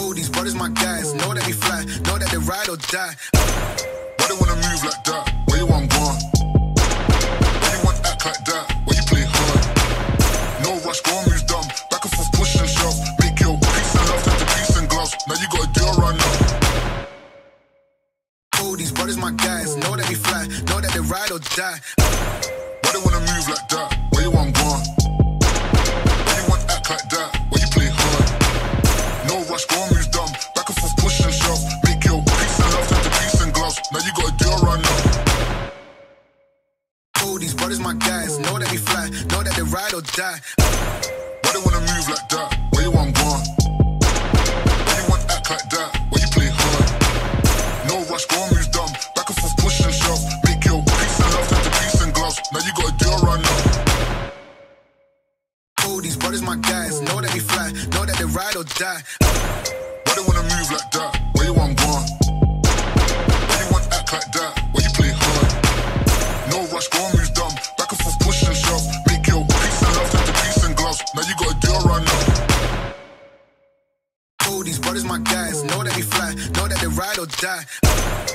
cool, these brothers my guys. Know that we fly, know that they ride or die. Why they wanna move like that? Where you want gone? Why you want act like that? Why you play hard? No rush, go on, moves dumb. Back and forth, push and shove. Make your peace and love, into peace and gloves. Now you gotta do it right now. Cool, these brothers my guys. Know that we fly, know that they ride or die. Why they wanna move like that? Where you want gone? Why you want act like that? Why you play hard? No rush, go on, moves dumb. Back and forth, push and shove. Make your peace and love, into peace and gloves. Now you gotta do it right now. These brothers my guys, know that we fly, know that they ride or die. Why they wanna move like that? Where you want gone? Why you want act like that? Why you play hard? No rush, go on, moves dumb. Back and forth, push and shove. Make your peace and love, into peace and gloves. Now you gotta do it right now. These brothers my guys, know that we fly, know that they ride or die. Why they wanna move like that? Where you want gone? Why you want act like that? Why you play hard? No rush, go on, moves dumb. Back and forth, push and shove. Make your peace and love, into peace and gloves. Now you gotta do it right now. These brothers my guys, know that we fly, know that they ride or die.